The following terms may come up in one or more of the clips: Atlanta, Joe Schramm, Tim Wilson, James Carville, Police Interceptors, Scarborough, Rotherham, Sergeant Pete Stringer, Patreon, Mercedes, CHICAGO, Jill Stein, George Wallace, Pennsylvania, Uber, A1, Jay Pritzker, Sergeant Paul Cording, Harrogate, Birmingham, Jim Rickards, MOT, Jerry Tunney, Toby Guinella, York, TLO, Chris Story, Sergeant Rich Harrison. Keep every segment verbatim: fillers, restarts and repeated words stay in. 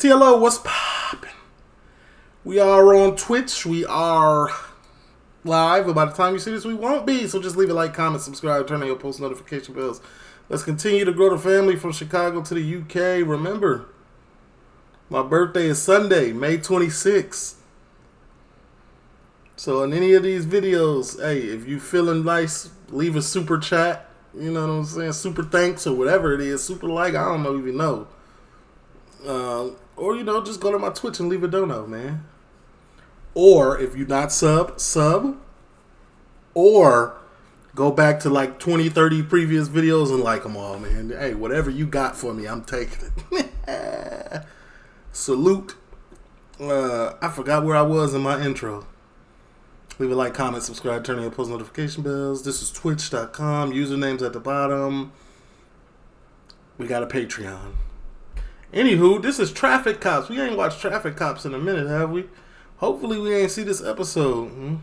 T L O, what's poppin'? We are on Twitch. We are live. But by the time you see this, we won't be. So just leave a like, comment, subscribe, turn on your post notification bells. Let's continue to grow the family from Chicago to the U K. Remember, my birthday is Sunday, May twenty-sixth. So in any of these videos, hey, if you feeling nice, leave a super chat. You know what I'm saying? Super thanks or whatever it is. Super like, I don't know even know. Um, or, you know, just go to my Twitch and leave a dono, man. Or if you're not sub, sub. Or go back to like twenty, thirty previous videos and like them all, man. Hey, whatever you got for me, I'm taking it. Salute. Uh, I forgot where I was in my intro. Leave a like, comment, subscribe, turn on your post notification bells. This is twitch dot com. Usernames at the bottom. We got a Patreon. Anywho, this is Traffic Cops. We ain't watched Traffic Cops in a minute, have we? Hopefully we ain't see this episode.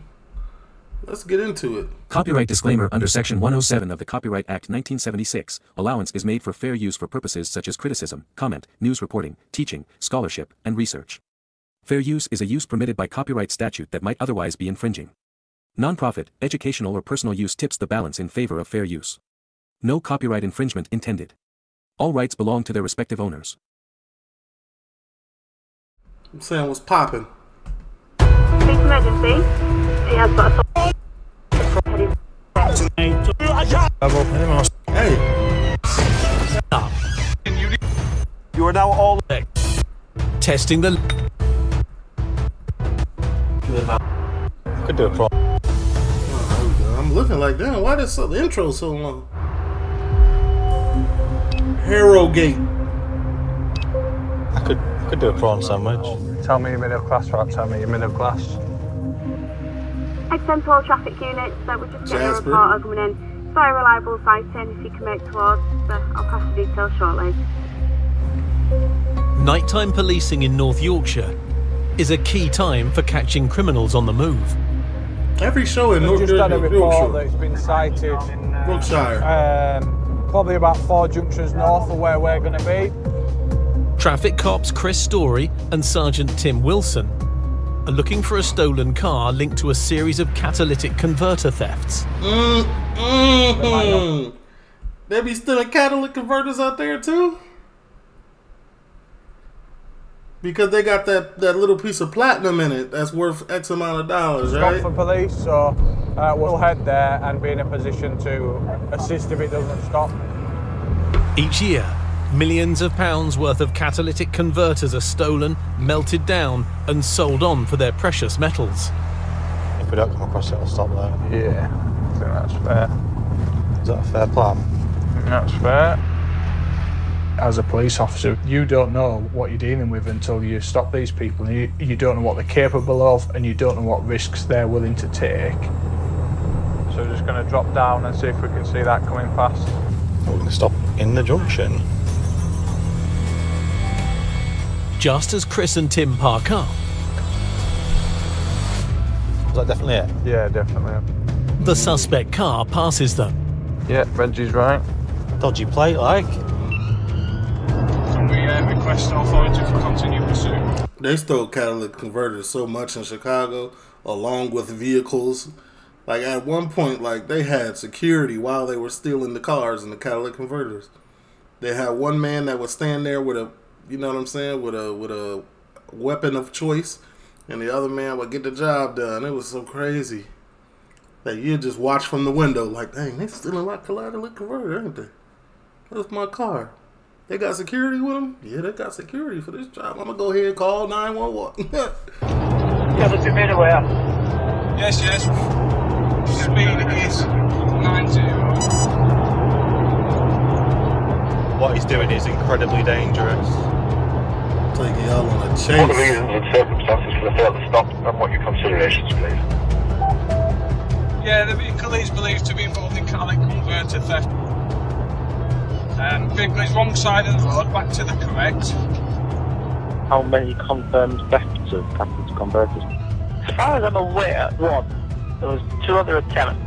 Let's get into it. Copyright disclaimer under Section one oh seven of the Copyright Act nineteen seventy-six. Allowance is made for fair use for purposes such as criticism, comment, news reporting, teaching, scholarship, and research. Fair use is a use permitted by copyright statute that might otherwise be infringing. Nonprofit, educational or personal use tips the balance in favor of fair use. No copyright infringement intended. All rights belong to their respective owners. I'm saying what's poppin'. Emergency. He has got a... Hey. Stop. You are now all... Testing the... Could do it for... I'm looking like, damn, why this the intro so long? Harrogate. I could... could do a prawn sandwich. Tell me your middle class, right? Tell me your middle class. Extempore traffic units, so we're just getting Jasper. A reporter coming in. Very reliable sighting if you can make towards, but I'll pass the details shortly. Nighttime policing in North Yorkshire is a key time for catching criminals on the move. Every show in North Yorkshire. Just had a report that's been sighted in uh, Yorkshire. Um, probably about four junctions north of where we're going to be. Traffic cops Chris Story and Sergeant Tim Wilson are looking for a stolen car linked to a series of catalytic converter thefts. Mm, mm-hmm. There be still catalytic converters out there too? Because they got that, that little piece of platinum in it that's worth X amount of dollars, right? It's gone for police, so uh, we'll head there and be in a position to assist if it doesn't stop. Each year, millions of pounds worth of catalytic converters are stolen, melted down, and sold on for their precious metals. If we don't come across it, it'll stop there. Yeah, I think that's fair. Is that a fair plan? I think that's fair. As a police officer, you don't know what you're dealing with until you stop these people. And you, you don't know what they're capable of, and you don't know what risks they're willing to take. So we're just going to drop down and see if we can see that coming past. We're going to stop in the junction. Just as Chris and Tim park up. Was that definitely it? Yeah, definitely. The suspect car passes them. Yeah, Reggie's right. Dodgy plate, like. Can we uh, request authority for continued pursuit? They stole catalytic converters so much in Chicago, along with vehicles. Like, at one point, like, they had security while they were stealing the cars and the catalytic converters. They had one man that would stand there with a... You know what I'm saying? With a with a weapon of choice, and the other man would get the job done. It was so crazy that you just watch from the window, like, dang, they stealing my catalytic converter, ain't they? That's my car. They got security with them? Yeah, they got security for this job. I'm gonna go ahead and call nine one one. Yeah, but two minute way up. Yes, yes. Speed is ninety. What he's doing is incredibly dangerous. Take it all on a chase. All the reasons and circumstances for the failed to stop and what your considerations, please. Yeah, the vehicle is believed to be involved in catalytic converter theft. Um, vehicle is wrong side of the road, back to the correct. How many confirmed thefts of catalytic converters? As far as I'm aware, one. There was two other attempts.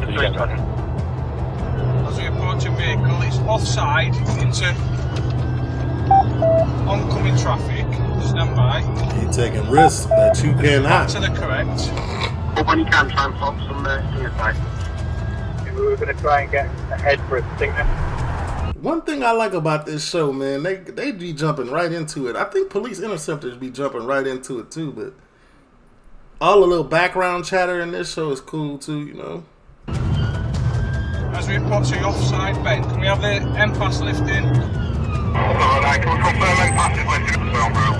The three hundred. As we approach a vehicle, it's offside into oncoming traffic. taking risks that you cannot. To the correct. But when you can try and stop some uh, suicide. We were going to try and get ahead for a singer. One thing I like about this show, man, they they be jumping right into it. I think Police Interceptors be jumping right into it too, but all the little background chatter in this show is cool too, you know. As we approach the offside bend, can we have the M P A S lift in? Alright, can we confirm M P A S is lifting up the film room?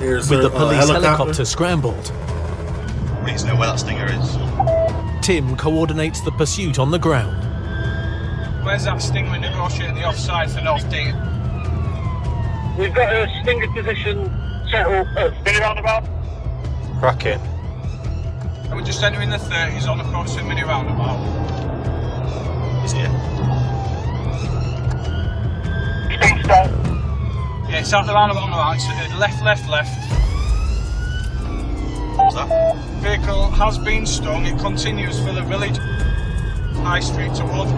Here's with the police uh, helicopter. helicopter scrambled. We need to know where that stinger is. Tim coordinates the pursuit on the ground. Where's that stinger negotiating the offside for North Dean? We've got a stinger position set up at the roundabout. Crack it. And we're just entering the thirties on the course of mini roundabout. Is it? Speed stop. Yeah, it's out the roundabout on the right, so left, left, left. What was that? Vehicle has been stung, it continues for the village. High Street to Wood.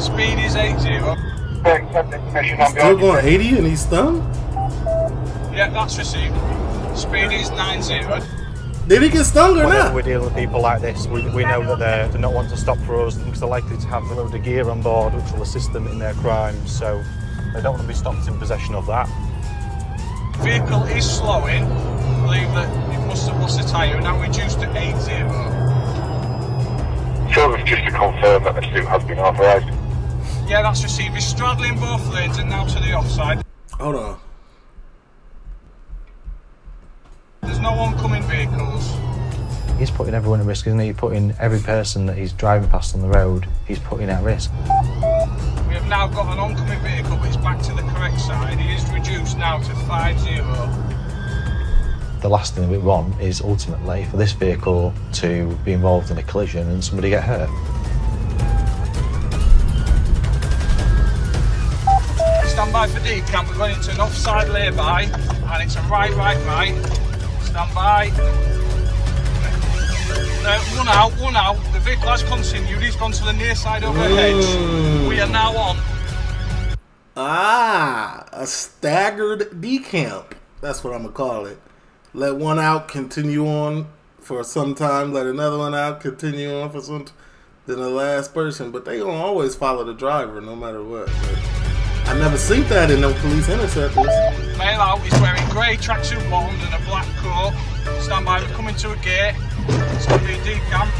Speed is eighty. Still going eighty and he's stung? Yeah, that's received. Speed is ninety. Did he get stung or Whenever not? We're dealing with people like this, we, we know that they're, they're not wanting to stop for us because they're likely to have a load of gear on board which will assist them in their crimes, so they don't want to be stopped in possession of that. Vehicle is slowing. I believe that it must have lost a tyre and now reduced to eighty. Sure, it's just to confirm that the suit has been authorised. Yeah, that's received. He's straddling both lanes and now to the offside. Hold on. There's no oncoming vehicles. He's putting everyone at risk, isn't he? He's putting every person that he's driving past on the road, he's putting at risk. We have now got an oncoming vehicle, but it's back to the correct side. He is reduced now to five zero. The last thing we want is ultimately for this vehicle to be involved in a collision and somebody get hurt. Stand by for decamp. We're going into an offside lay-by, and it's a right, right, right. Stand by. Uh, one out, one out. The vehicle has continued. He's gone to the near side over the hedge. We are now on. Ah, a staggered decamp. That's what I'm going to call it. Let one out, continue on for some time. Let another one out, continue on for some time. Then the last person. But they don't always follow the driver no matter what. I never seen that in no Police Interceptors. Male out, he's wearing grey tracksuit bottoms and a black coat. Stand by, we're coming to a gate. It's going to be a decamp.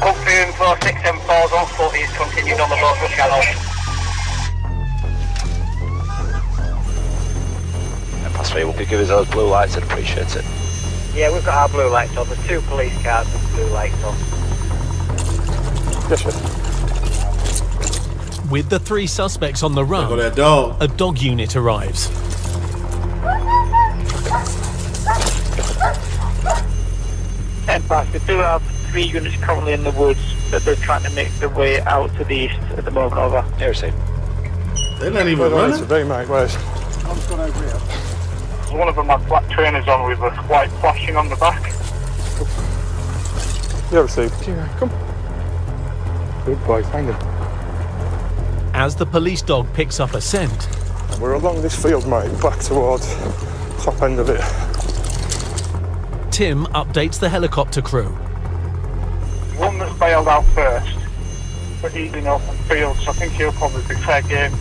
Pump three and four, six and four, don't four, he's continued on the road to shallow. Yeah, pass three, will you give us those blue lights? I'd appreciate it. Yeah, we've got our blue lights on. There's two police cars with blue lights on. Yes, sir. With the three suspects on the run, oh, that dog. a dog unit arrives. We do have three units currently in the woods, but they're trying to make their way out to the east at the moment, over. They're safe. They're not even running. Today, mate, where's... I've gone over here. One of them had black trainers on with a white flashing on the back. They're received. Come. Good boys, hang on. As the police dog picks up a scent. We're along this field, mate, back towards the top end of it. Tim updates the helicopter crew. One that's bailed out first, but he's in open field, so I think he'll probably be fair game.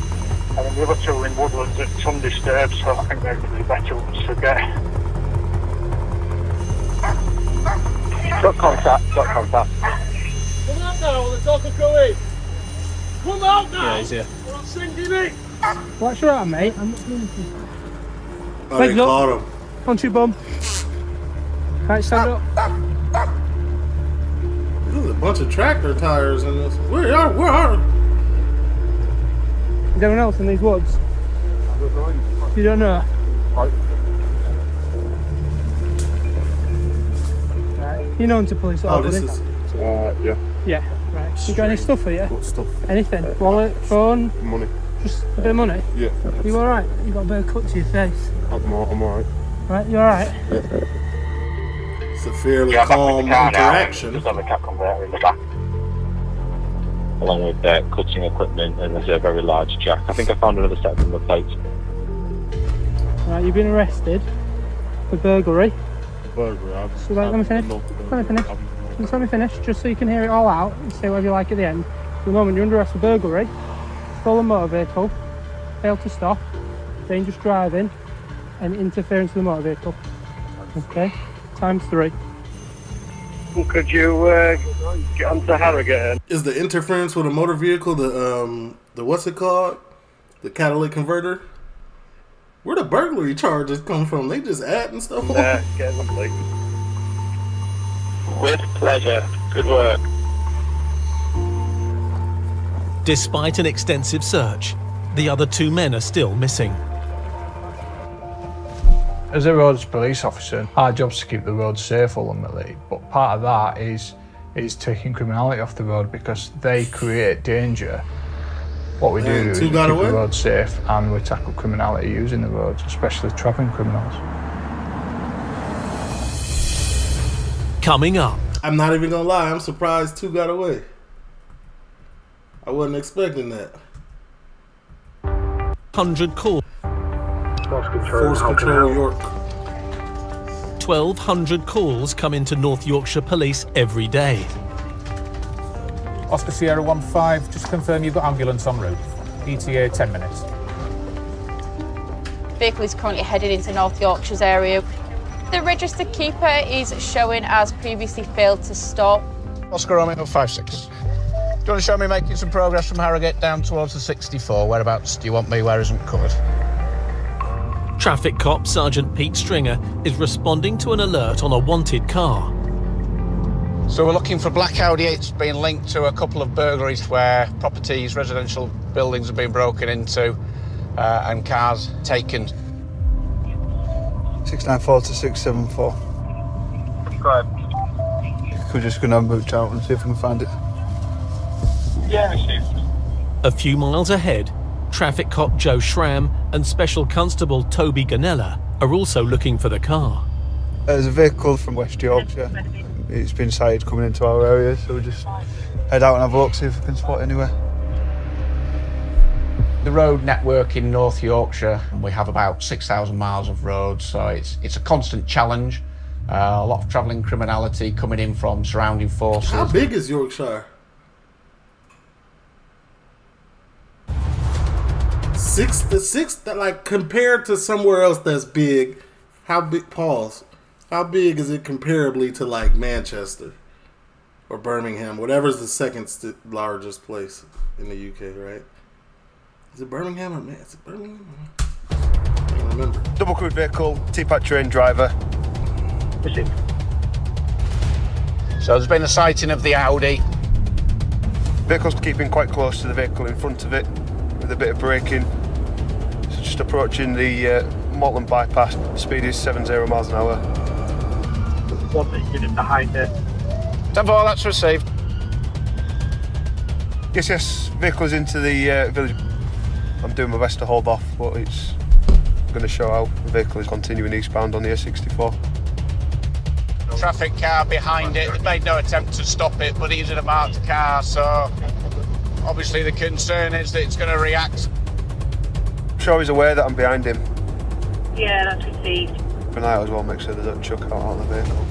And then the other two in woodlands at some disturbed, so I think they're going to be better ones to get. Got contact, got contact. Come out now, the dog will go in. Come out now! Yeah, he's here. We're not sinking in! Watch your arm, mate. I'm not doing anything. Oh, they caught him. Punch your bum. Right, stand up. There's a bunch of tractor tyres in this. Where are, where are they? Is anyone else in these woods? I don't know. You don't know? Right. You're known to police, oh, this is... Uh, yeah. Yeah. Right. You got any stuff for you? What stuff? Anything? Uh, Wallet, phone? Money. Just a bit of money? Yeah. You alright? You got a bit of cut to your face? I'm alright. Right, you alright? Yeah. It's a fairly yeah, calm interaction. Just have a cat come there in the back. Along with uh, cutting equipment and there's a very large jack. I think I found another set from the plate. Right, you've been arrested for burglary. Burglary, I've so let, let me finish. Let me finish. Just let me finish, just so you can hear it all out and say whatever you like at the end. For the moment, you're under arrest for burglary, stolen motor vehicle, failed to stop, dangerous driving, and interference with the motor vehicle. Okay, times three. Well, could you uh, get onto Harrogate? Is the interference with a motor vehicle the um the what's it called? The catalytic converter? Where the burglary charges come from? They just add and stuff. Nah, can't look like it. With pleasure. Good work. Despite an extensive search, the other two men are still missing. As a roads police officer, our job's to keep the roads safe ultimately, but part of that is is taking criminality off the road because they create danger. What we do and is we keep the roads safe and we tackle criminality using the roads, especially trapping criminals. Coming up. I'm not even gonna lie, I'm surprised two got away. I wasn't expecting that. one hundred calls. Force control, Force control York. twelve hundred calls come into North Yorkshire Police every day. Oscar Sierra one five, just confirm you've got ambulance en route. E T A ten minutes. Vehicle is currently headed into North Yorkshire's area. The register keeper is showing as previously failed to stop. Oscar Romeo five six. Do you want to show me making some progress from Harrogate down towards the sixty-four? Whereabouts do you want me? Where isn't covered? Traffic cop Sergeant Pete Stringer is responding to an alert on a wanted car. So we're looking for black Audi eights being linked to a couple of burglaries where properties, residential buildings have been broken into uh, and cars taken. six nine four to six seven four. Right. We're just going to move out and see if we can find it. Yeah, received. A few miles ahead, traffic cop Joe Schramm and Special Constable Toby Guinella are also looking for the car. There's a vehicle from West Yorkshire. It's been sighted coming into our area, so we'll just head out and have a look, see if we can spot it anywhere. The road network in North Yorkshire, we have about six thousand miles of roads, so it's it's a constant challenge. Uh, a lot of travelling criminality coming in from surrounding forces. How big is Yorkshire? Six to six, that like compared to somewhere else that's big, how big? Pause. How big is it comparably to like Manchester or Birmingham, whatever's the second st largest place in the U K, right? Is it Birmingham or Man? Is it Birmingham? Or... I can't remember. Double crewed vehicle, T P A C train driver. So there's been a sighting of the Audi. Vehicle's keeping quite close to the vehicle in front of it with a bit of braking. So just approaching the uh, Moreton bypass. Speed is seventy miles an hour. One that you didn't hide there. ten four, that's received. Yes, yes, vehicle's into the uh, village. I'm doing my best to hold off, but it's going to show how the vehicle is continuing eastbound on the A sixty-four. Traffic car behind it. They made no attempt to stop it, but it is in a marked car, so obviously the concern is that it's going to react. I'm sure he's aware that I'm behind him. Yeah, that's received. But I as well make sure they don't chuck out of the vehicle.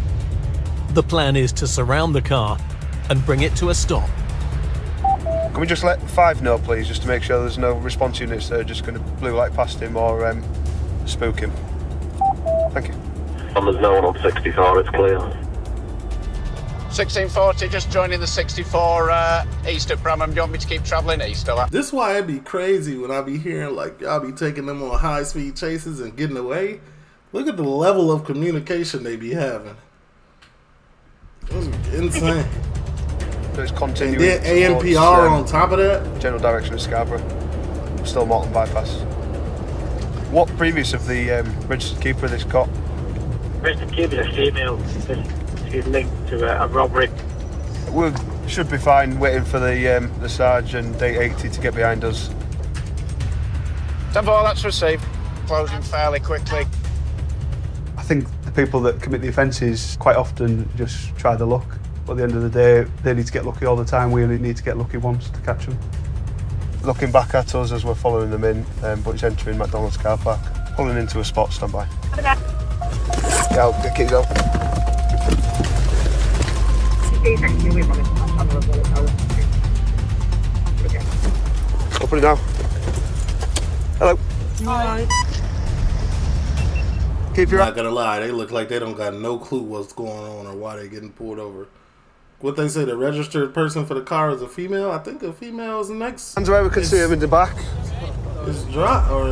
The plan is to surround the car and bring it to a stop. Can we just let five know, please, just to make sure there's no response units that are just going to blue light past him or um, spook him? Thank you. And there's no one on sixty-four, it's clear. sixteen forty, just joining the sixty-four uh, east at Bramham. Do you want me to keep travelling east or that? This is why it'd be crazy when I be hearing like y'all be taking them on high speed chases and getting away. Look at the level of communication they be having. Those are insane. There's continuing. And then A N P R um, on top of that. General direction of Scarborough. Still Moreton bypass. What previous of the um, registered keeper of this cop? Registered keeper is a female. Linked to a, a robbery. We should be fine waiting for the um, the Sarge and eight eighty to get behind us. ten four, that's received. Closing fairly quickly. I think the people that commit the offences quite often just try the luck. But at the end of the day, they need to get lucky all the time. We only need to get lucky once to catch them. Looking back at us as we're following them in, um, but he's entering McDonald's car park. pulling into a spot, stand by. Go, keep going. I'll put it down. Hello. Hi. Keep your. I'm not gonna lie, they look like they don't got no clue what's going on or why they're getting pulled over. What they say, the registered person for the car is a female. I think a female is next. Hands away, we can see him in the back. It's dropped, or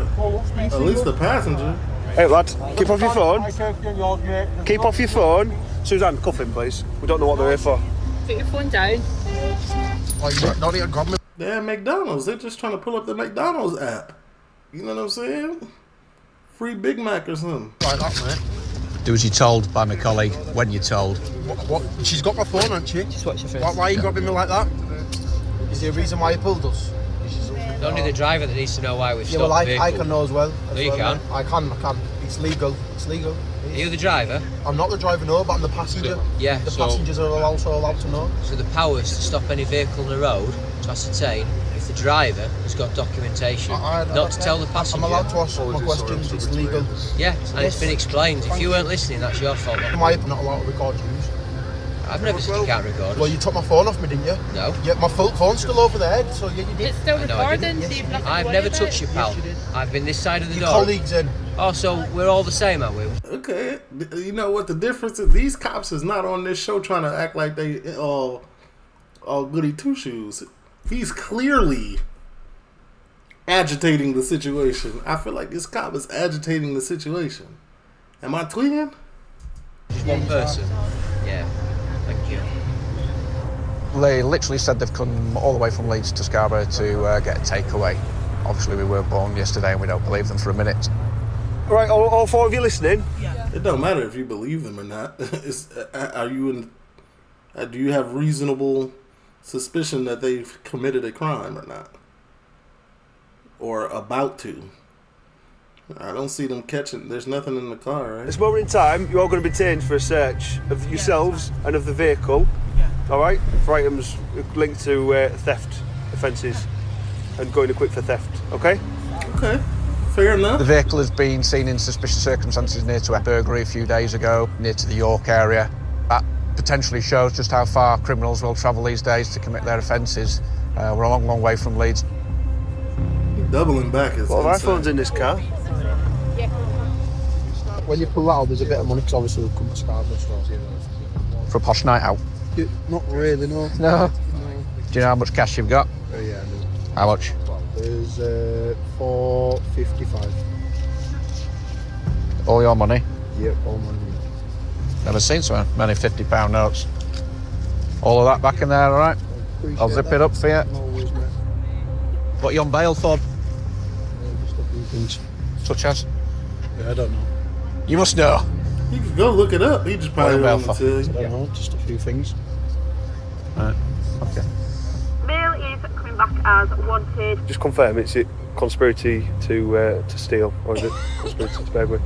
at least the passenger. Hey lad, keep off your phone. Keep off your phone. Suzanne, cuff him, please. We don't know what they're here for. Put your phone down. They're at McDonald's. They're just trying to pull up the McDonald's app. You know what I'm saying? Free Big Mac or something. Right, that's it. Do as you're told by my colleague, when you're told. What? what? She's got my phone, hasn't she? Just watch your face. Why, why are you grabbing me like that? Is there a reason why you pulled us? It's only the driver that needs to know why we've stopped. Yeah, well, I, the I can know as well. As no, you well, can. Man. I can, I can. It's legal. It's legal. It Are you the driver? I'm not the driver, no, but I'm the passenger. So, yeah, The so, passengers are also allowed to know. So the powers to stop any vehicle on the road to ascertain if the driver has got documentation, I, I, not I, I, to tell the passenger. I'm allowed to ask my questions, sorry, it's legal. Yeah, and yes. It's been explained. If you weren't listening, that's your fault. Am I not allowed to record you? I've never said you can't record. Well, you took my phone off me, didn't you? No. Yeah, my phone's still over there, so yeah, you did. It's still recording, so you've nothing to worry about. I've never touched you, pal. Yes, you did. I've been this side of the door. Your colleague's in. Oh, so we're all the same, aren't we? Okay. You know what the difference is? These cops is not on this show trying to act like they all, all goody two-shoes. He's clearly agitating the situation. I feel like this cop is agitating the situation. Am I tweeting? Just one person. Yeah. Thank you. They literally said they've come all the way from Leeds to Scarborough to uh, get a takeaway. Obviously, we weren't born yesterday and we don't believe them for a minute. All right, all, all four of you listening? Yeah. It don't matter if you believe them or not. It's, uh, are you in, uh, do you have reasonable suspicion that they've committed a crime or not? Or about to? I don't see them catching. There's nothing in the car, right? This moment in time, you're all going to be detained for a search of yourselves yeah, and of the vehicle, yeah. all right? For items linked to uh, theft offences and going equipped for theft, okay? Okay, fair enough. The vehicle has been seen in suspicious circumstances near to a burglary a few days ago, near to the York area. That potentially shows just how far criminals will travel these days to commit their offences. Uh, we're a long, long way from Leeds. Doubling back is well, insane. Well, iPhone's in this car. When you pull out, there's a bit of money, because obviously we've come to Scarborough. So. For a posh night out? You, not really, no. No? No. Do you know how much cash you've got? Uh, yeah, no. How much? There's uh, four fifty-five. All your money? Yep, all money. Never seen so many fifty pound notes. All of that back in there, all right? I'll zip that. It up for you. Always, what are you on bail for? Such as? Yeah, I don't know. You must know. You can go look it up. He just probably won't tell you. I don't know, just a few things. Alright, okay. Neil is coming back as wanted. Just confirm, it's it conspiracy to uh, to steal, or is it conspiracy to burglary?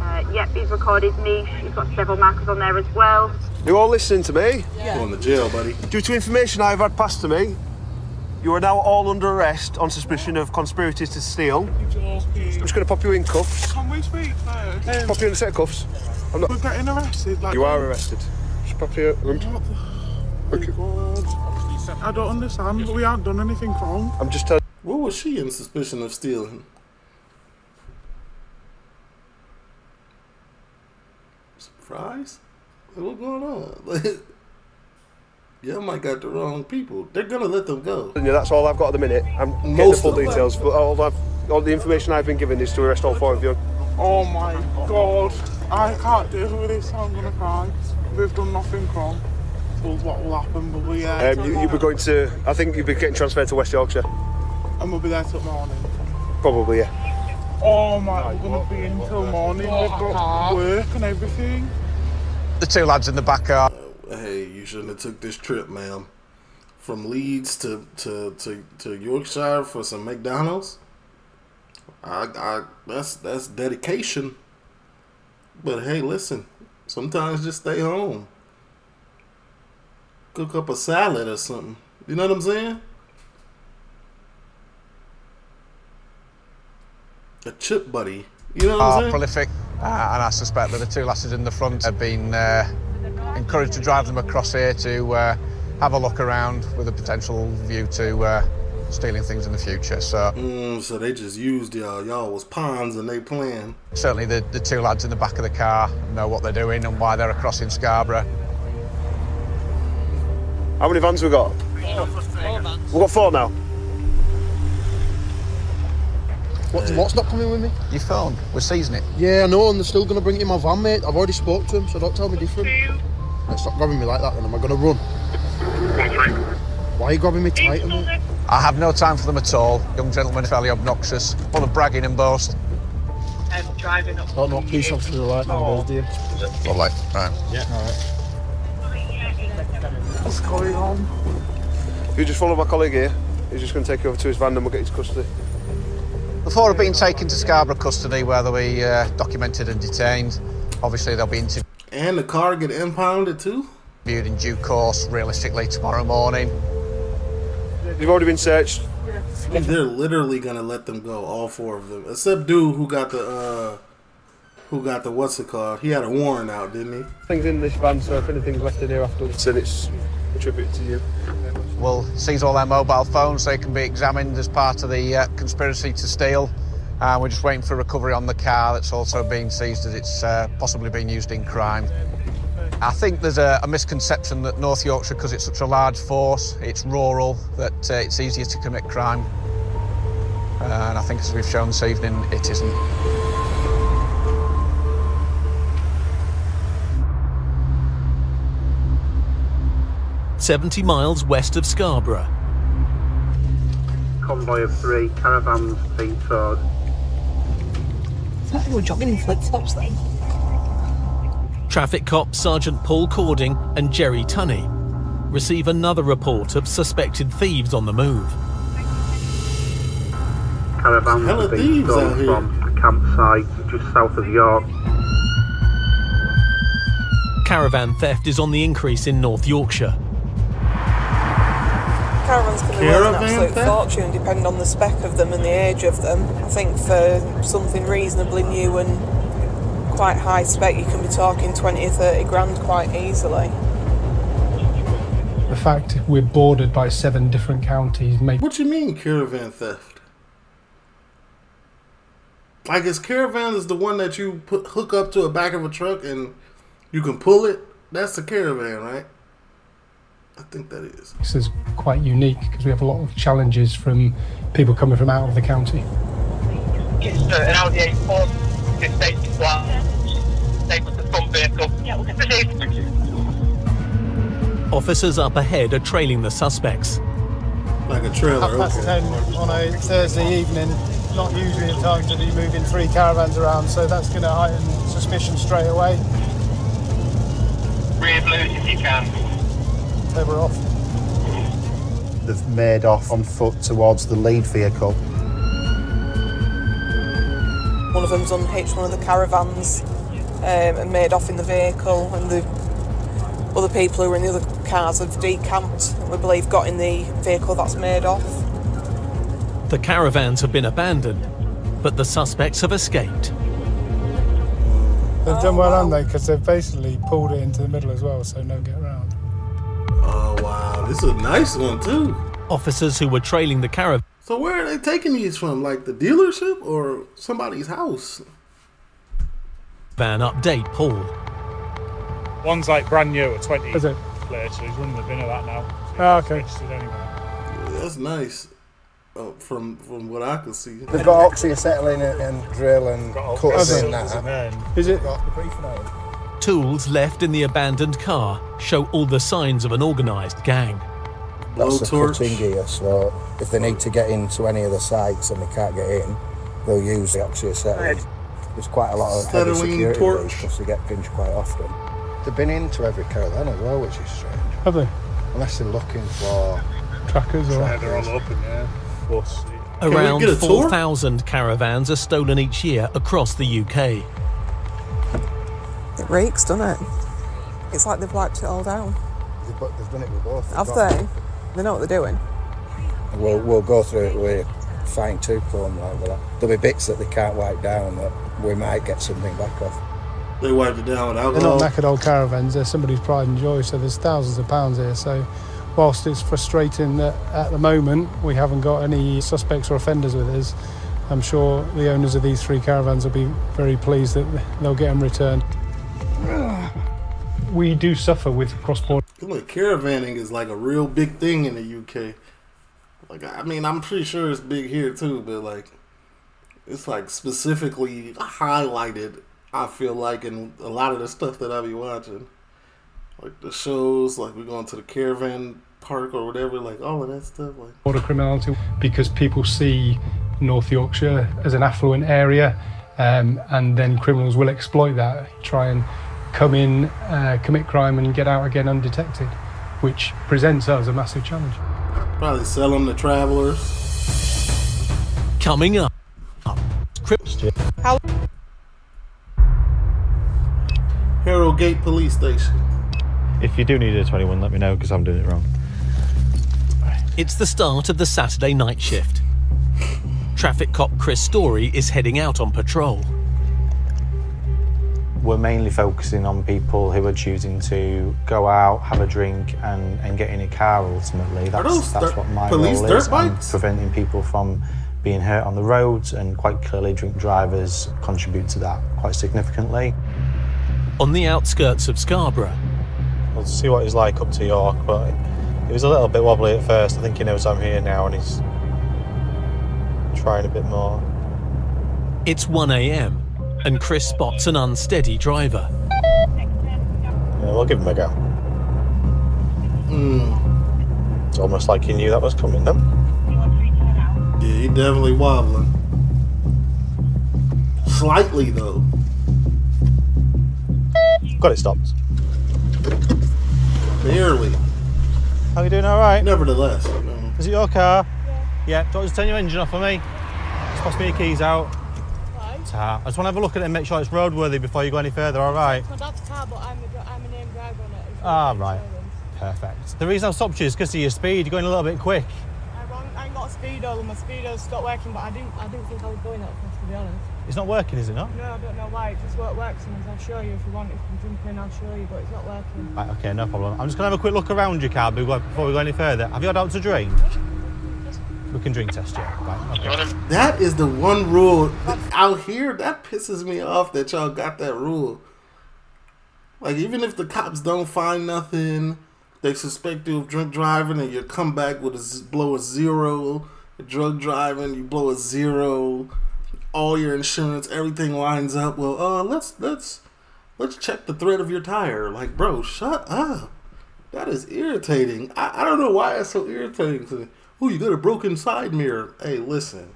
Uh, yep, he's recorded niche. He's got several markers on there as well. You all listening to me? Yeah. Going to jail, buddy. Due to information I've had passed to me, you are now all under arrest on suspicion of conspiracy to steal. I'm just going to pop you in cuffs. Can we speak first? Um, pop you in a set of cuffs. I'm not... We're getting arrested. Like, you are arrested. Just pop you... What the... Okay. I don't understand, but we haven't done anything wrong. I'm just telling... What was she in suspicion of stealing? Surprise? What's going on? You might got the wrong people. They're gonna let them go. Yeah, that's all I've got at the minute. I'm getting Most the full details, but all I've, all the information I've been given is to arrest all four of you. Oh my God! I can't deal with this. I'm gonna cry. We've done nothing wrong. Well, what will happen? But we. Uh, um, you, you'll be going to. I think you'll be getting transferred to West Yorkshire. And we'll be there till morning. Probably, yeah. Oh my! I'm gonna be in till morning. We've got work and everything. The two lads in the back are. Hey, you shouldn't have took this trip, ma'am. From Leeds to, to, to, to Yorkshire for some McDonald's. I, I that's that's dedication. But hey, listen, sometimes just stay home. Cook up a salad or something. You know what I'm saying? A chip buddy You know what I'm saying? Are prolific, uh, and I suspect that the two lasses in the front have been uh, encouraged to drive them across here to uh, have a look around with a potential view to uh, stealing things in the future. So, mm, so they just used y'all. Y'all was pawns in they plan. Certainly, the the two lads in the back of the car know what they're doing and why they're across in Scarborough. How many vans we got? Four. Four vans. We've got four now. What, what's not coming with me? Your phone. We're seizing it. Yeah, I know, and they're still going to bring it in my van, mate. I've already spoke to him, so don't tell me different. Mate, stop grabbing me like that, then. Am I going to run? Why are you grabbing me tight, mate? I have no time for them at all. Young gentlemen, fairly obnoxious, full of bragging and boast. I'm driving up. Oh, no, police officers are like nowadays, dear. All right, right. Yeah. All right. What's going on? If you just follow my colleague here, he's just going to take you over to his van and we'll get his custody. The four have been taken to Scarborough custody where they'll be uh, documented and detained. Obviously, they'll be interviewed. And the car get impounded too? Viewed in due course, realistically, tomorrow morning. They've already been searched. I mean, they're literally going to let them go, all four of them. Except dude who got the, uh, who got the, what's it called? He had a warrant out, didn't he? Things in this van, so if anything's left in here afterwards, then it's a tribute to you. We'll seize all their mobile phones. They can be examined as part of the uh, conspiracy to steal. Uh, we're just waiting for recovery on the car that's also been seized as it's uh, possibly been used in crime. I think there's a, a misconception that North Yorkshire, because it's such a large force, it's rural, that uh, it's easier to commit crime. Uh, and I think, as we've shown this evening, it isn't. seventy miles west of Scarborough. Convoy of three, caravans being towed. They were jogging in flip-flops then. Traffic cops Sergeant Paul Cording and Jerry Tunney receive another report of suspected thieves on the move. Caravans are being stolen from a campsite just south of York. Caravan theft is on the increase in North Yorkshire. Caravans can be worth an absolute fortune, depending on the spec of them and the age of them. I think for something reasonably new and quite high spec, you can be talking twenty, thirty grand quite easily. The fact we're bordered by seven different counties makes... What do you mean, caravan theft? Like, his caravan is the one that you put, hook up to the back of a truck and you can pull it? That's the caravan, right? I think that is. This is quite unique because we have a lot of challenges from people coming from out of the county. It's uh, an Audi A four, it's safety class, safe with the front vehicle. Yeah, we'll get the safety. Officers up ahead are trailing the suspects. Like a trailer. half past ten on a Thursday evening, not usually a time to be moving three caravans around, so that's going to heighten suspicion straight away. Rear blues if you can. They were off. They've made off on foot towards the lead vehicle. One of them's unhitched one of the caravans um, and made off in the vehicle, and the other people who were in the other cars have decamped and we believe got in the vehicle that's made off. The caravans have been abandoned, but the suspects have escaped. They've done well, haven't they? Because they've basically pulled it into the middle as well, so no get around. Oh, wow. This is a nice one, too. Officers who were trailing the caravan. So where are they taking these from? Like the dealership or somebody's house? Van update, Paul. One's like brand new at twenty. Is it? Later, so he's running the bin of that now. So oh, okay. Registered anyway. Yeah, that's nice. Oh, from from what I can see. They've got oxyacetylene and drill and cuts in that. Is it? Got the briefing out. Tools left in the abandoned car show all the signs of an organised gang. That's the cutting gear, so if they need to get into any of the sites and they can't get in, they'll use the oxyacetylene. There's quite a lot of heavy security because they get pinched quite often. They've been into every caravan as well, which is strange. Have they? Unless they're looking for trackers or... Yeah, they're all open, yeah. Plus, around four thousand caravans are stolen each year across the U K. It reeks, doesn't it? It's like they've wiped it all down. They've, they've done it with both. Have they? They know what they're doing. We'll, we'll go through it with fine tooth comb like that. There'll be bits that they can't wipe down that we might get something back off. They wiped it down with alcohol. They're not knackered old caravans, they're somebody's pride and joy, so there's thousands of pounds here. So whilst it's frustrating that at the moment we haven't got any suspects or offenders with us, I'm sure the owners of these three caravans will be very pleased that they'll get them returned. We do suffer with cross-border. Look, caravanning is like a real big thing in the U K. Like, I mean, I'm pretty sure it's big here too, but like, it's like specifically highlighted, I feel like, in a lot of the stuff that I be watching. Like the shows, like we're going to the caravan park or whatever, like all of that stuff. Like border criminality, because people see North Yorkshire as an affluent area, um, and then criminals will exploit that, try and come in, uh, commit crime and get out again undetected, which presents us a massive challenge. Probably sell them to travellers. Coming up. up. How Harrogate Police Station. If you do need a twenty-one, let me know, because I'm doing it wrong. It's the start of the Saturday night shift. Traffic cop Chris Story is heading out on patrol. We're mainly focusing on people who are choosing to go out, have a drink, and, and get in a car, ultimately. That's, that's what my role is, and preventing people from being hurt on the roads, and quite clearly drink drivers contribute to that quite significantly. On the outskirts of Scarborough. We'll see what he's like up to York, but he was a little bit wobbly at first. I think he knows I'm here now, and he's trying a bit more. It's one A M and Chris spots an unsteady driver. Yeah, we'll give him a go. Mm. It's almost like he knew that was coming, then. Yeah, he's definitely wobbling. Slightly, though. Got it stopped. Barely. How you doing, all right? Nevertheless. You know. Is it your car? Yeah. Yeah, don't just turn your engine off for me. Just pass me your keys out. I just want to have a look at it and make sure it's roadworthy before you go any further, all right? It's my dad's car, but I'm a, I'm a name driver on it. Ah, right. Perfect. The reason I've stopped you is because of your speed. You're going a little bit quick. I, wrong, I ain't got a speedo, and my speedo's stopped working, but I didn't, I didn't think I was going that fast, to be honest. It's not working, is it not? No, I don't know why. It just won't work sometimes. I'll show you if you want. If you jump in, I'll show you, but it's not working. Right, OK, no problem. I'm just going to have a quick look around your car before we go any further. Have you had out to drink? We can drink test, yeah. Right, okay. That is the one rule out here that pisses me off, that y'all got that rule. Like, even if the cops don't find nothing, they suspect you of drunk driving, and you come back with a blow a zero. Drug driving, you blow a zero. All your insurance, everything lines up. Well, uh, let's let's let's check the thread of your tire. Like, bro, shut up. That is irritating. I, I don't know why it's so irritating to me. Oh, you got a broken side mirror. Hey, listen.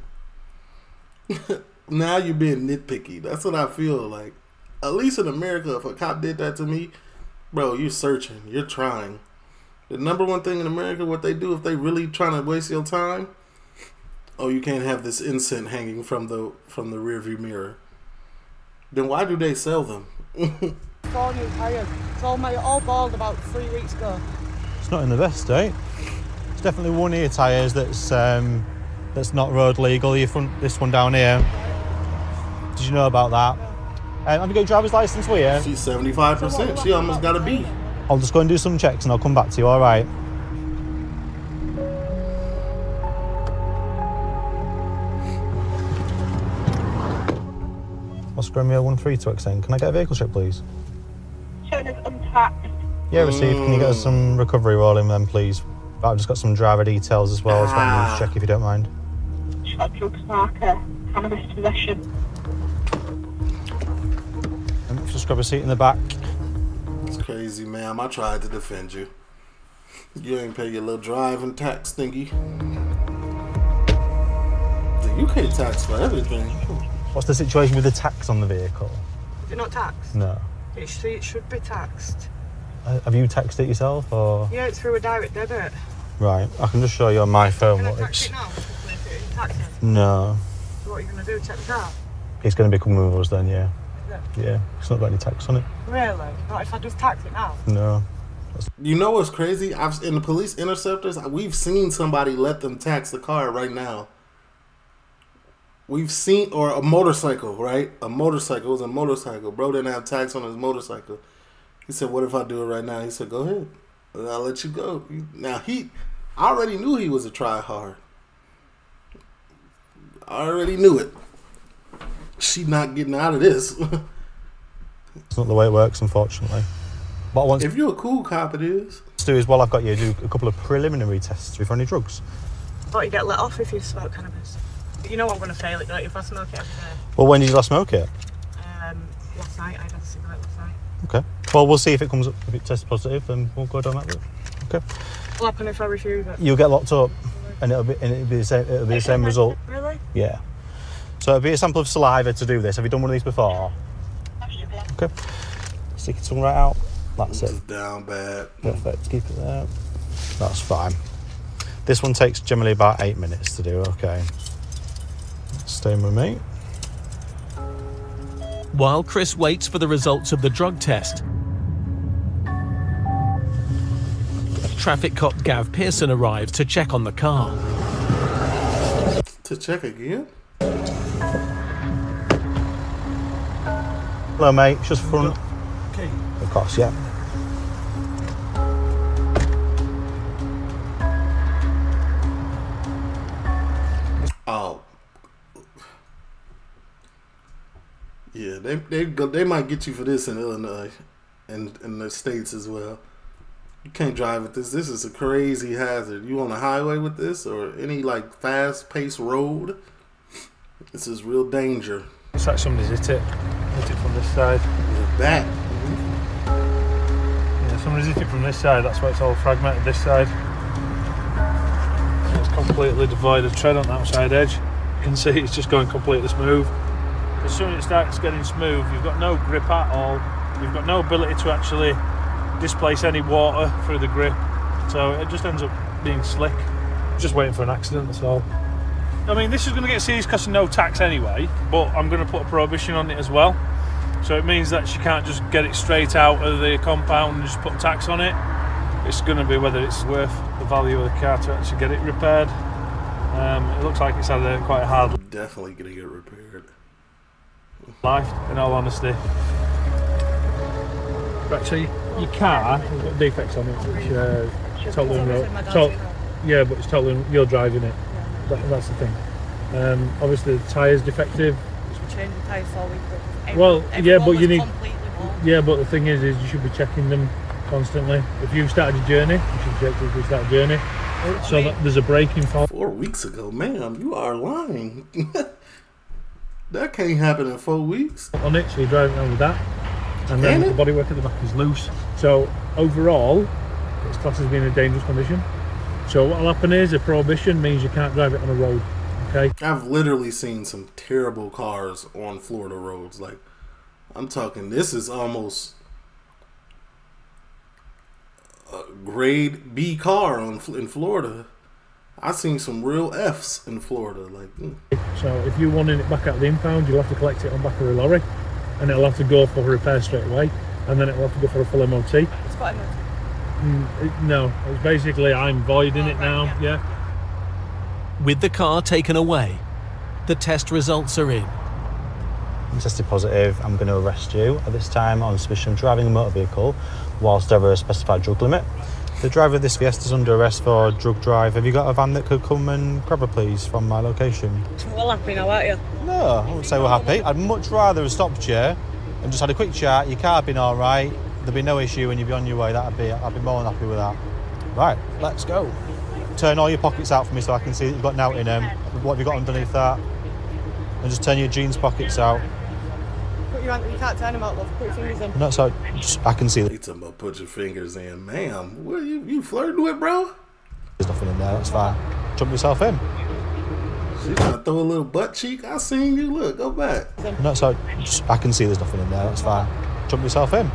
Now you're being nitpicky. That's what I feel like. At least in America, if a cop did that to me, bro, you're searching. You're trying. The number one thing in America, what they do if they really trying to waste your time, oh, you can't have this incense hanging from the from the rearview mirror. Then why do they sell them? Four new tires. It's all my all bald about three weeks ago. It's not in the best state. It's definitely one of your tyres that's um, that's not road legal. Your front, this one down here. Did you know about that? Um, have you got your driver's licence with you? She's seventy-five percent. She almost got a B. I'll just go and do some checks and I'll come back to you, all right? What's Gremio one three to extend? Can I get a vehicle check, please? Showing us untapped. Yeah, received. Can you get us some recovery rolling then, please? But I've just got some driver details as well, as so I need to check if you don't mind. A drugs marker, cannabis possession. Just grab a seat in the back. It's crazy, ma'am. I tried to defend you. You ain't pay your little driving tax thingy. The U K tax for everything. What's the situation with the tax on the vehicle? Is it not taxed? No. It should be taxed. Have you taxed it yourself, or...? Yeah, it's through a direct debit. Right, I can just show you on my phone what it's... Can I tax it now? Tax it? No. So what are you going to do, check the car? It's going to be coming with us then, yeah. Is it? Yeah, it's not got any tax on it. Really? Not if I just tax it now? No. That's... You know what's crazy? I've, in the Police Interceptors, we've seen somebody let them tax the car right now. We've seen, or a motorcycle, right? A motorcycle. It was a motorcycle. Bro didn't have tax on his motorcycle. He said, what if I do it right now? He said, go ahead. I'll let you go. Now, he, I already knew he was a try-hard. I already knew it. She not getting out of this. It's not the way it works, unfortunately. But once, if you're a cool cop, it is. To do as well, I've got you to do a couple of preliminary tests for any drugs. I thought you get let off if you smoke cannabis. You know I'm going to fail it, don't you, if I smoke it every day? Well, when did you last smoke it? Um, last night. I had a cigarette last night. Okay. Well, we'll see if it comes up. If it tests positive, then we'll go down that route. Okay. What happens if I refuse it? You'll get locked up, and it'll be and it'll be the same. It'll be the same result. Really? Yeah. So it'll be a sample of saliva to do this. Have you done one of these before? Okay. Stick your tongue right out. That's this it. Down bad. Perfect. Keep it there. That's fine. This one takes generally about eight minutes to do. Okay. Staying with me. While Chris waits for the results of the drug test, traffic cop Gav Pearson arrives to check on the car. To check again? Hello, mate. It's just front. Okay. Of course, yeah. Oh. Yeah, they they they might get you for this in Illinois, and in the states as well. You can't drive with this. This is a crazy hazard. You on a highway with this, or any like fast-paced road? This is real danger. Looks like somebody's hit it. Hit it from this side. It's back. Mm-hmm. Yeah, somebody's hit it from this side. That's why it's all fragmented. This side. It's completely devoid of tread on the outside edge. You can see it's just going completely smooth. As soon as it starts getting smooth, you've got no grip at all. You've got no ability to actually displace any water through the grip. So it just ends up being slick. Just waiting for an accident, that's all. I mean, this is going to get serious because of no tax anyway, but I'm going to put a prohibition on it as well. So it means that you can't just get it straight out of the compound and just put tax on it. It's going to be whether it's worth the value of the car to actually get it repaired. Um, it looks like it's had a quite hard... I'm definitely going to get repaired. Life, in all honesty. Right, so you, your car has got defects on it, which uh, totally to yeah, but it's totally you're driving it. That, that's the thing. Um, obviously, the tyre's defective. We change the tyres all week. Every, well, yeah, but you need. Yeah, but the thing is, is you should be checking them constantly. If you've started a journey, you should check if you start a journey. So that there's a braking fault. Four weeks ago, ma'am, you are lying. That can't happen in four weeks. On it, so you're driving around with that. And then the bodywork at the back is loose. So overall, it's classed as being in a dangerous condition. So what'll happen is a prohibition means you can't drive it on a road, okay? I've literally seen some terrible cars on Florida roads. Like, I'm talking, this is almost a grade B car on in Florida. I've seen some real F's in Florida. Like, mm. So if you're wanting it back out of the impound, you'll have to collect it on back of a lorry, and it'll have to go for a repair straight away, and then it'll have to go for a full M O T. It's got an M O T. Mm, it, no, it's basically I'm voiding oh, it right, now. Yeah. yeah. With the car taken away, the test results are in. I'm tested positive. I'm going to arrest you at this time on suspicion of driving a motor vehicle whilst over a specified drug limit. The driver of this Fiesta is under arrest for drug drive. Have you got a van that could come and grab her, please, from my location? Well, happy now, aren't you? No, I wouldn't say we're happy. I'd much rather have stopped you and just had a quick chat. Your car been all right. There'd be no issue and you'd be on your way. That'd be, I'd be more than happy with that. Right, let's go. Turn all your pockets out for me so I can see that you've got nout in them. What have you got underneath that? And just turn your jeans pockets out. Put your hand, you can't turn them out, love. Put your fingers in. No, so I can see that. You're talking about put your fingers in, ma'am. What are you, you flirting with, bro? There's nothing in there, that's fine. Jump yourself in. She's gonna throw a little butt cheek. I seen you, look, go back. No, so I can see there's nothing in there, that's fine. Jump yourself in.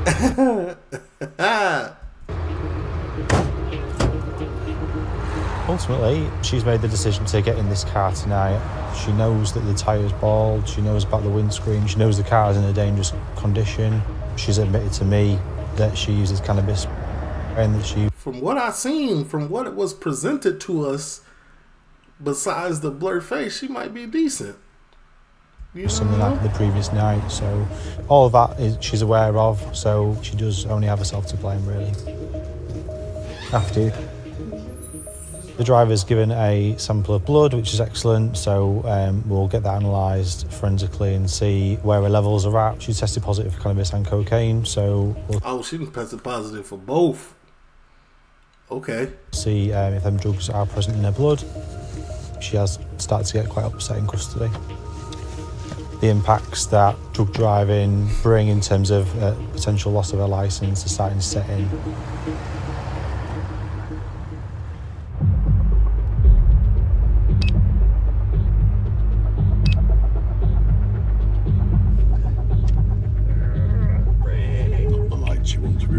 Ultimately, she's made the decision to get in this car tonight. She knows that the tyre's bald, she knows about the windscreen, she knows the car's in a dangerous condition. She's admitted to me that she uses cannabis and that she... From what I've seen, from what it was presented to us, besides the blurred face, she might be decent. yeah. something like the previous night. So all of that is, she's aware of, so she does only have herself to blame, really. After the driver's given a sample of blood, which is excellent, so um, we'll get that analysed forensically and see where her levels are at. She tested positive for cannabis and cocaine, so... We'll oh, she tested positive for both. Okay. See um, if them drugs are present in her blood. She has started to get quite upset in custody. The impacts that drug driving bring in terms of uh, potential loss of her licence are starting to set in.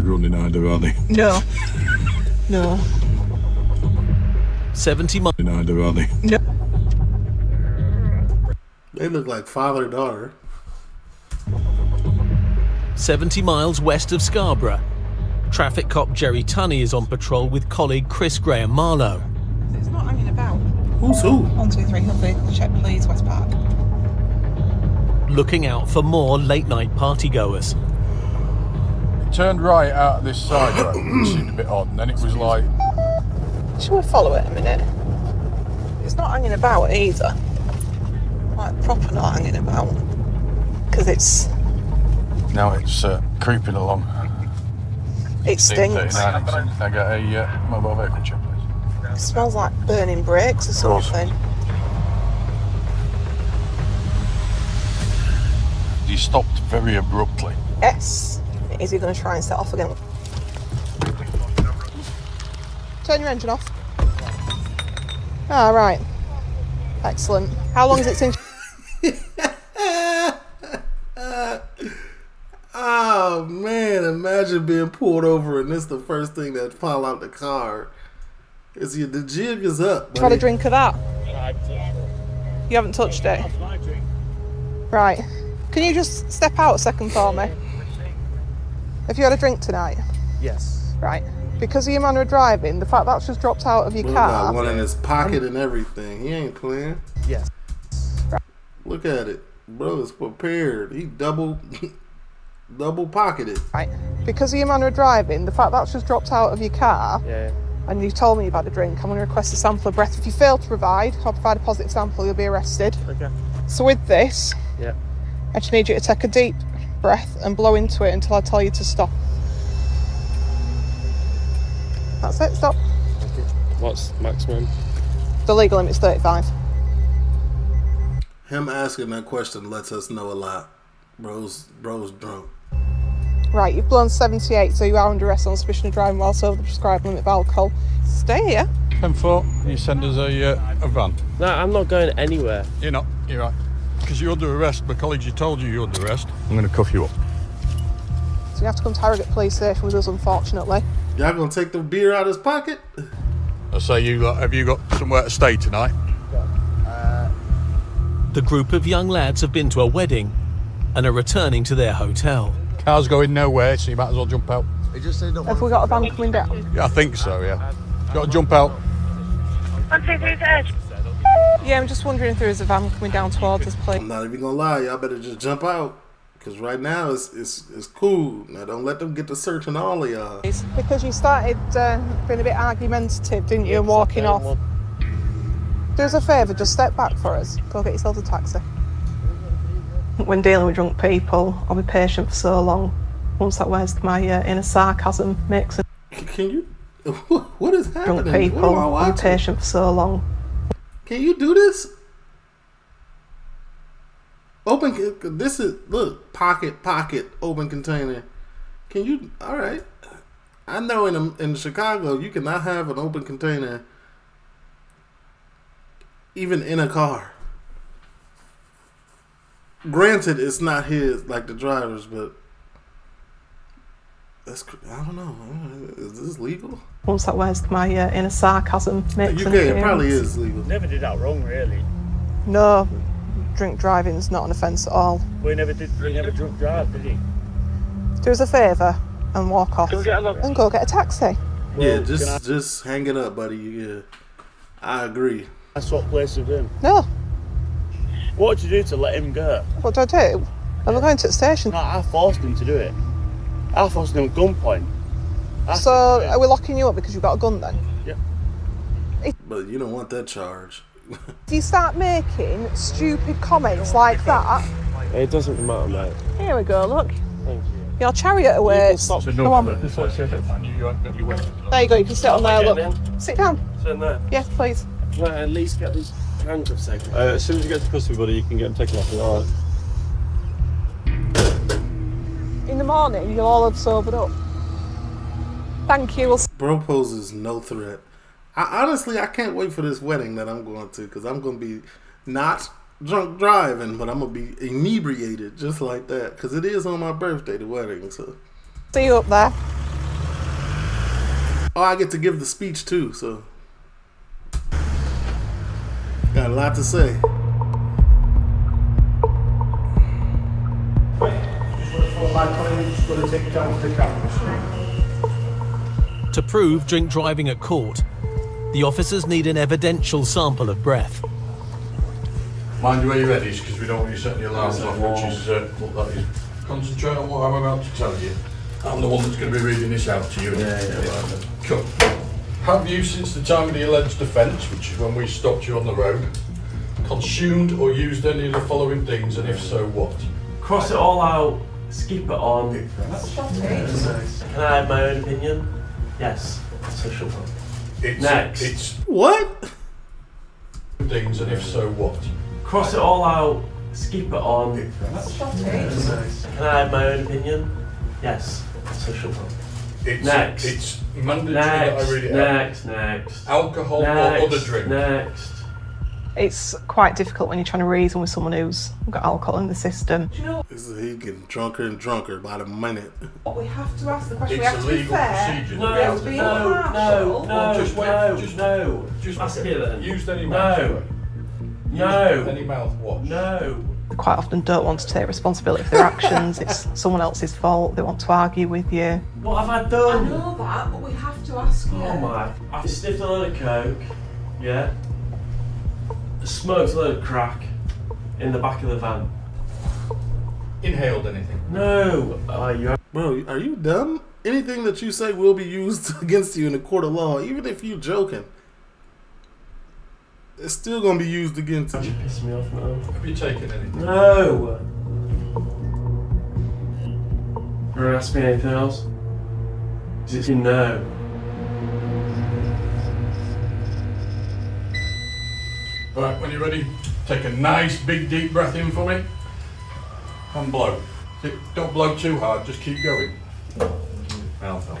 Running either, are they? No. No. seventy miles either, are they? No. They look like father and daughter. seventy miles west of Scarborough. Traffic cop Jerry Tunney is on patrol with colleague Chris Graham-Marlowe. It's not hanging about. Who's who? one two three, Hilby, check please, West Park. Looking out for more late-night partygoers. Turned right out of this side road, which seemed a bit odd, and then it was like... Shall we follow it a minute? It's not hanging about either. Like, proper not hanging about. Because it's... Now it's uh, creeping along. It stinks. I got a uh, mobile vehicle check, please. It smells like burning brakes or something. You stopped very abruptly. Yes. Is he going to try and set off again? Turn your engine off. Ah, oh, right. Excellent. How long is it since... Oh, man. Imagine being pulled over and it's the first thing that fall out the car. It's, the jig is up. Try a drink of that. You haven't touched it. Right. Can you just step out a second for me? Have you had a drink tonight? Yes. Right. Because of your manner of driving, the fact that's just dropped out of your Look car... Look at one in his pocket and everything. He ain't playing. Yes. Right. Look at it. Bro is prepared. He double... double pocketed. Right. Because of your manner of driving, the fact that's just dropped out of your car... Yeah. And you told me about the drink, I'm going to request a sample of breath. If you fail to provide, or provide a positive sample, you'll be arrested. Okay. So with this... Yeah. I just need you to take a deep... breath and blow into it until I tell you to stop. That's it, stop. Okay. What's maximum? The legal limit's thirty-five. Him asking that question lets us know a lot. Bro's, bro's drunk. Right, you've blown seventy-eight, so you are under arrest on suspicion of driving whilst over the prescribed limit of alcohol. Stay here. ten four, you send us a, uh, a van. No, I'm not going anywhere. You're not, you're right. Because you're under arrest, my colleagues told you you're under arrest. I'm going to cuff you up. So you have to come to Harrogate Police Station with us, unfortunately. Y'all going to take the beer out of his pocket? I say, you got, have you got somewhere to stay tonight? Uh... The group of young lads have been to a wedding and are returning to their hotel. Car's going nowhere, so you might as well jump out. It just said have we got a van coming down? Yeah, I think so, yeah. Got to jump out. One, two, three, edge. Yeah, I'm just wondering if there is a van coming down towards this place. I'm not even gonna lie, y'all better just jump out. Because right now it's, it's it's cool. Now don't let them get to searching all of y'all. Because you started uh, being a bit argumentative, didn't you, and walking off. Do us a favour, just step back for us. Go get yourself a taxi. When dealing with drunk people, I'll be patient for so long. Once that wears my uh, inner sarcasm mix. Can you... What is happening? Drunk people, I'll be patient for so long. Can you do this? Open, this is, look, pocket, pocket, open container. Can you, all right. I know in, in Chicago, you cannot have an open container even in a car. Granted, it's not his, like the driver's, but that's, I don't know, is this legal? Once that wears my uh, inner sarcasm mix. You can, it probably is legal. Never did that wrong, really. No, drink driving's not an offence at all. We never did, we never drunk drive, did he? Do us a favour and walk off and go get a taxi. Yeah, just just hang it up, buddy. Yeah, I agree. I swapped places with him. No. What did you do to let him go? What did I do? I was going to the station. No, I forced him to do it. I forced him at gunpoint. So, are we locking you up because you've got a gun then? Yeah. If but you don't want that charge. Do you start making stupid comments like that? It doesn't matter, mate. Here we go, look. Thank you. Your chariot awards. Go on. There you go, you can sit on there, look. Sit down. Sit in there. Yes, please. Well, at least get these handcuffs taken. Uh, as soon as you get to custody, buddy, you can get them taken off. Alright. In the morning, you'll all have sobered up. Thank you. We'll... Bro poses no threat. I, honestly, I can't wait for this wedding that I'm going to, because I'm going to be not drunk driving, but I'm going to be inebriated just like that, because it is on my birthday, the wedding. So see you up there. Oh, I get to give the speech too, so got a lot to say. To prove drink driving at court, the officers need an evidential sample of breath. Mind you where your head is, because we don't want you setting your alarms off, which is uh, what that is. Concentrate on what I'm about to tell you. I'm the one that's going to be reading this out to you. Yeah, yeah, right. Cool. Have you, since the time of the alleged offence, which is when we stopped you on the road, consumed or used any of the following things, and if so, what? Cross it all out. Skip it on. Can I have my own opinion? Yes. Social one. It's, Next. It's what? Things, and if so, what? Cross it all out. Skip it on. Can I have my own opinion? Yes. Social one. It's, next. It's mandatory next, that I read it next, out. Next. Alcohol next, or other drink. Next. It's quite difficult when you're trying to reason with someone who's got alcohol in the system. Do you know? This is he getting drunker and drunker by the minute. But we have to ask the question. It's we have a to legal be fair. Procedure. No, no, to be no, no, no, just wait, no, just no. Just ask okay. It then. Used any mouth? No, no. Used any mouthwash? No. They quite often don't want to take responsibility for their actions. It's someone else's fault. They want to argue with you. What have I done? I know that, but we have to ask you. Oh my! I've sniffed a load of coke. Yeah. Smoked a load of crack in the back of the van. Inhaled anything? No. Are you... Bro, are you dumb? Anything that you say will be used against you in a court of law, even if you're joking. It's still going to be used against you. You're pissing me off now. Have you taken anything? No. You want to ask me anything else? Is it no? Right, when you're ready, take a nice big deep breath in for me and blow. Don't blow too hard, just keep going. Mouth up.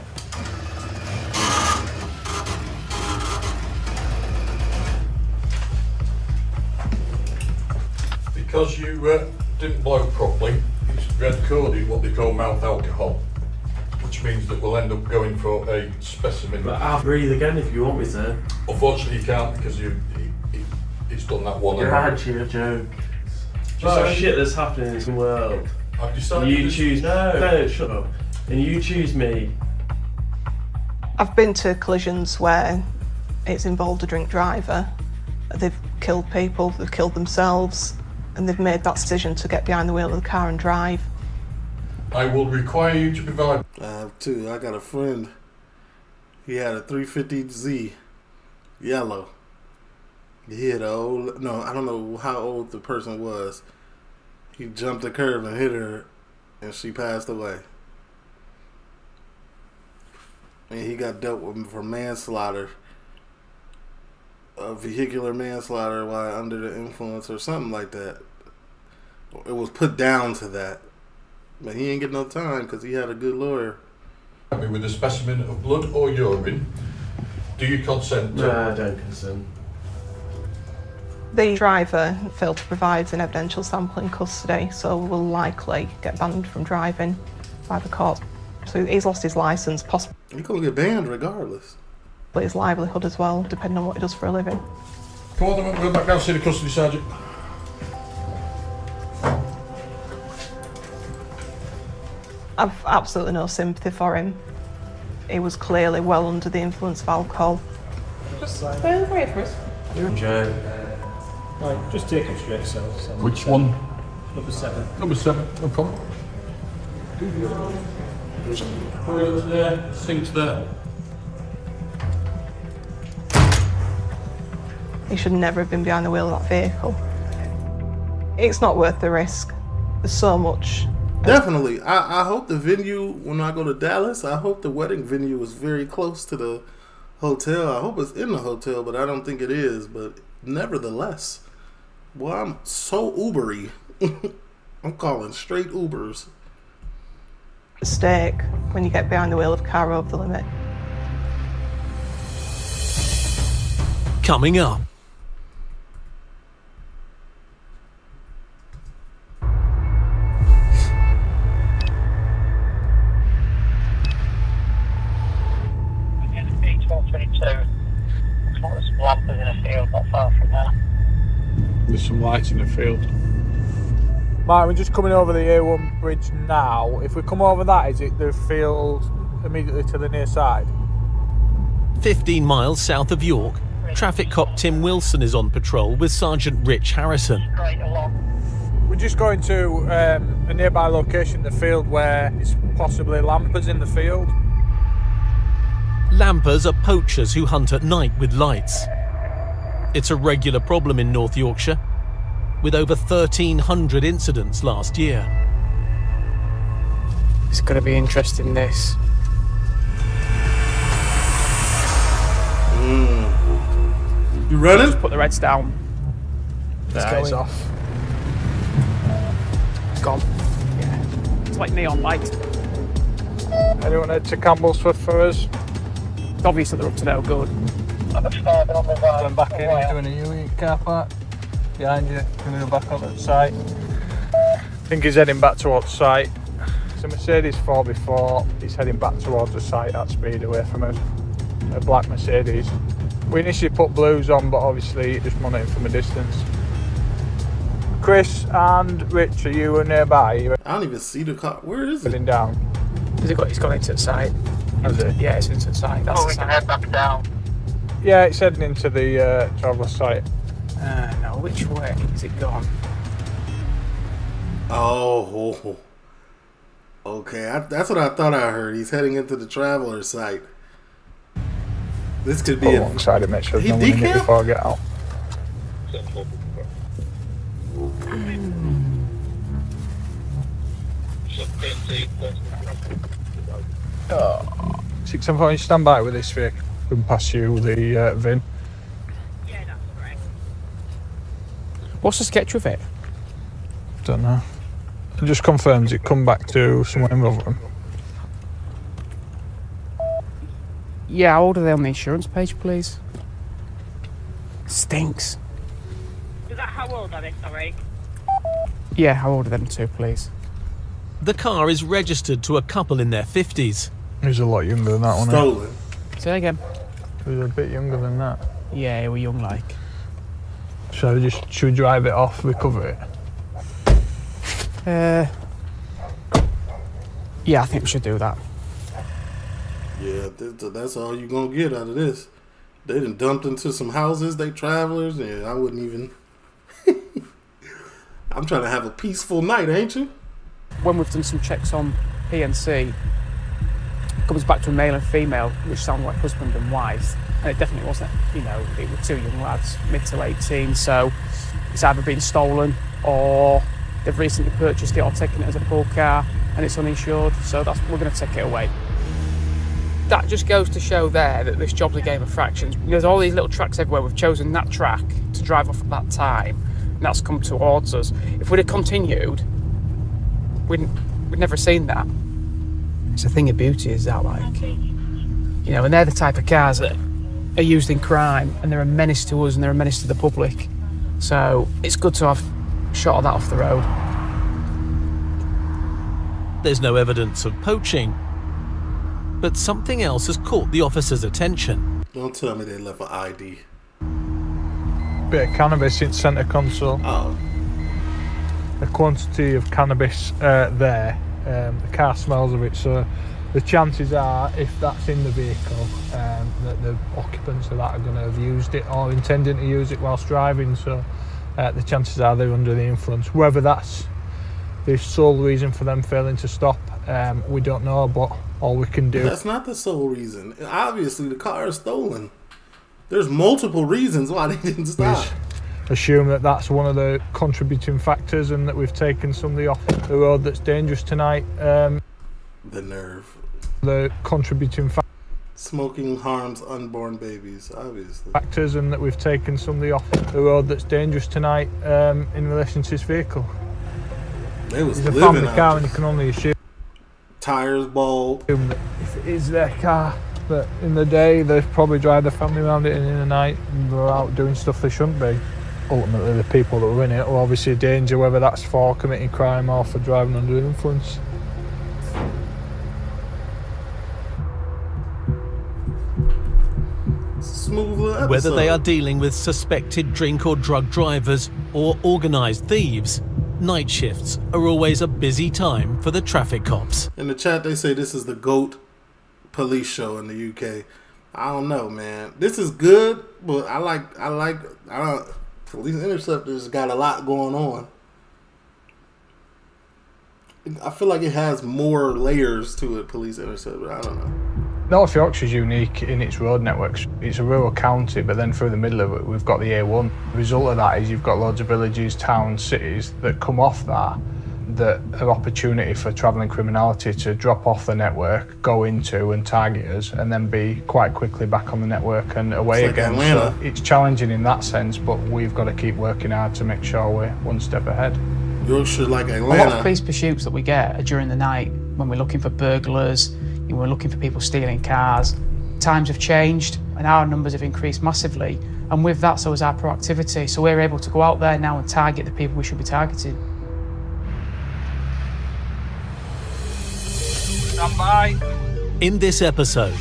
Because you uh, didn't blow properly, it's red coded what they call mouth alcohol, which means that we'll end up going for a specimen. But I'll breathe again if you want me to. Unfortunately, you can't because you. It's done that one. You're actually a joke. Oh shit that's happening in the world. I've decided you choose no. No, shut up. And you choose me. I've been to collisions where it's involved a drink driver. They've killed people, they've killed themselves, and they've made that decision to get behind the wheel of the car and drive. I will require you to provide. I have two. I got a friend. He had a three fifty Z, yellow. He hit a old, no, I don't know how old the person was. He jumped the curb and hit her, and she passed away. And he got dealt with for manslaughter, a vehicular manslaughter while under the influence or something like that. It was put down to that. But he ain't get no time because he had a good lawyer. With a specimen of blood or urine, do you consent? No, I don't consent. The driver failed to provide an evidential sample in custody, so will likely get banned from driving by the court. So he's lost his licence, possibly. He's going to get banned regardless. But his livelihood as well, depending on what he does for a living. Come on, then, we'll go back down to see the custody sergeant. I've absolutely no sympathy for him. He was clearly well under the influence of alcohol. Just stay away from us. You're a joke. Right, just take them straight, so. Which seven. One? Number seven. Number seven, no problem. We're up there, sink to there. He should never have been behind the wheel of that vehicle. It's not worth the risk. There's so much. Definitely. I, I hope the venue, when I go to Dallas, I hope the wedding venue is very close to the hotel. I hope it's in the hotel, but I don't think it is. But nevertheless, well, I'm so Ubery. I'm calling straight Ubers. Mistake when you get behind the wheel of a car over the limit. Coming up. There's some lights in the field. Mark, we're just coming over the A one bridge now. If we come over that, is it the field immediately to the near side? fifteen miles south of York, Traffic Cop Tim Wilson is on patrol with Sergeant Rich Harrison. We're just going to um, a nearby location in the field where it's possibly lampers in the field. Lampers are poachers who hunt at night with lights. It's a regular problem in North Yorkshire, with over thirteen hundred incidents last year. It's going to be interesting, this. Mm. You running? Just put the reds down. Let's go. It's off. It's gone. Yeah. It's like neon light. Anyone head to Campbellsford for us? It's obvious that they're up to no good. Going back in, you're doing a U-E car park. Behind you, going to go back up at site. I think he's heading back towards site. It's a Mercedes four by four, he's heading back towards the site at speed away from us. A black Mercedes. We initially put blues on, but obviously just monitoring from a distance. Chris and Rich, are you nearby? I don't even see the car. Where is it? Down. Has it got, it's gone into the site. Has it? Yeah, it's into the site. That's oh, we can head back down. Yeah, it's heading into the uh, traveller site. Uh, now, which way is it gone? Oh, okay. I, that's what I thought I heard. He's heading into the traveller site. This could be alongside it. Make sure there's no one in it before I get out. Oh. six seven four, stand by with this vehicle. And pass you the uh, V I N. Yeah, that's right. What's the sketch with it? Don't know. It just confirms it come back to somewhere in Rotherham. Yeah, how old are they on the insurance page, please? Stinks. Is that how old are they, sorry? Yeah, how old are them two, please? The car is registered to a couple in their fifties. He's a lot younger than that one. Stolen. Isn't it? Say that again. He was a bit younger than that. Yeah, he was young like. So just should we drive it off, recover it? Uh Yeah, I think we should do that. Yeah, that's all you're gonna get out of this. They done dumped into some houses, they travellers, and yeah, I wouldn't even I'm trying to have a peaceful night, ain't you? When we've done some checks on P N C, comes back to a male and female, which sound like husband and wife, and it definitely wasn't. You know, it were two young lads, mid to eighteen, so it's either been stolen or they've recently purchased it or taken it as a pool car and it's uninsured, so that's we're going to take it away. That just goes to show there that this job's a game of fractions. There's all these little tracks everywhere. We've chosen that track to drive off at that time, and that's come towards us. If we'd have continued, we'd, we'd never have seen that. It's a thing of beauty, is that, like, you know, and they're the type of cars that are used in crime, and they're a menace to us and they're a menace to the public. So it's good to have shot of that off the road. There's no evidence of poaching, but something else has caught the officer's attention. Don't tell me they left an I D. Bit of cannabis in centre console. Oh. The quantity of cannabis uh, there. Um, the car smells of it, so the chances are, if that's in the vehicle, um, that the occupants of that are going to have used it or intending to use it whilst driving. So uh, the chances are they're under the influence. Whether that's the sole reason for them failing to stop, um, we don't know, but all we can do... That's not the sole reason. Obviously, the car is stolen. There's multiple reasons why they didn't stop. Assume that that's one of the contributing factors and that we've taken somebody off the road that's dangerous tonight. Um, the nerve. The contributing factors. Smoking harms unborn babies, obviously. Factors and that we've taken somebody off the road that's dangerous tonight um, in relation to this vehicle. It was it's a family car and you can only assume... Tires bald. If it is their car, that in the day they've probably drive their family around it and in the night they're out doing stuff they shouldn't be. Ultimately the people that were in it were obviously a danger, whether that's for committing crime or for driving under the influence. Whether they are dealing with suspected drink or drug drivers or organised thieves, night shifts are always a busy time for the traffic cops. In the chat they say this is the GOAT police show in the U K. I don't know, man. This is good, but I like, I like, I don't, Police Interceptors got a lot going on. I feel like it has more layers to it, Police Interceptors. I don't know. North Yorkshire is unique in its road networks. It's a rural county, but then through the middle of it, we've got the A one. The result of that is you've got loads of villages, towns, cities that come off that, that are opportunity for travelling criminality to drop off the network, go into and target us, and then be quite quickly back on the network and away it's again. Like so it's challenging in that sense, but we've got to keep working hard to make sure we're one step ahead. Yorkshire like Atlanta. A lot of police pursuits that we get are during the night when we're looking for burglars, and we're looking for people stealing cars. Times have changed and our numbers have increased massively, and with that so is our proactivity, so we're able to go out there now and target the people we should be targeting. Stand by. In this episode...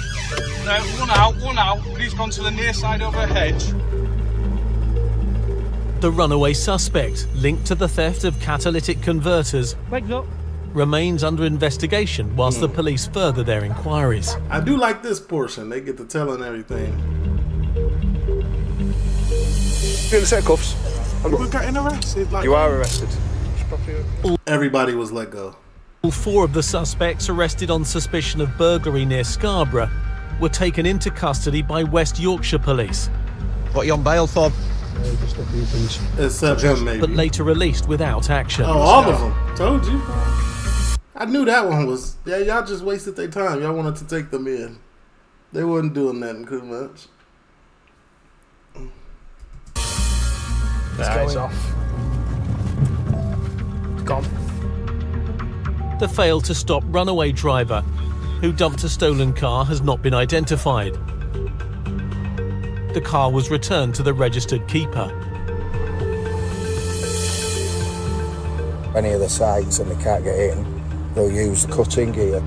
No, one out, one out. Please go on to the near side over a hedge. The runaway suspect linked to the theft of catalytic converters... Wake up. ...remains under investigation whilst mm. the police further their inquiries. I do like this portion. They get to telling everything. Doing the set of cuffs. We're getting arrested. Like you are arrested. Everybody was let go. All four of the suspects arrested on suspicion of burglary near Scarborough were taken into custody by West Yorkshire Police. What are you on bail for? Uh, just a few things. Except him, maybe. But later released without action. Oh, all of them. Told you. I knew that one was... Yeah, y'all just wasted their time. Y'all wanted to take them in. They wasn't doing nothing too much. That is off. It's gone. The failed-to-stop runaway driver who dumped a stolen car has not been identified. The car was returned to the registered keeper. Any of the sites and they can't get in, they'll use cutting gear.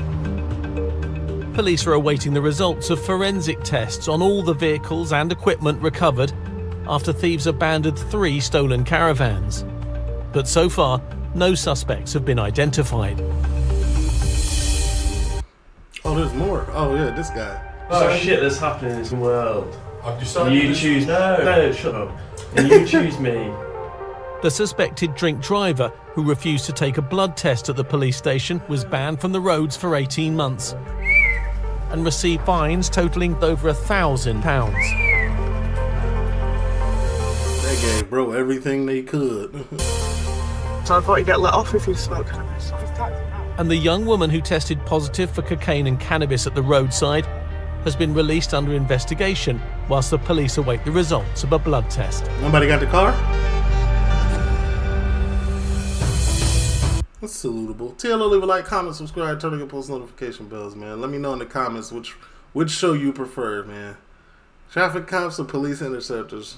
Police are awaiting the results of forensic tests on all the vehicles and equipment recovered after thieves abandoned three stolen caravans. But so far, no suspects have been identified. Oh, there's more. Oh, yeah, this guy. Oh, so shit that's happening in this world. I've decided you choose... No, no, shut up. And you choose me. The suspected drink driver, who refused to take a blood test at the police station, was banned from the roads for eighteen months and received fines totalling over a thousand pounds. They gave bro everything they could. So I thought you'd get let off if you smoked cannabis. And the young woman who tested positive for cocaine and cannabis at the roadside has been released under investigation whilst the police await the results of a blood test. Nobody got the car? That's salutable. T L O, leave a like, comment, subscribe, turn on your post notification bells, man. Let me know in the comments which, which show you prefer, man. Traffic Cops or Police Interceptors?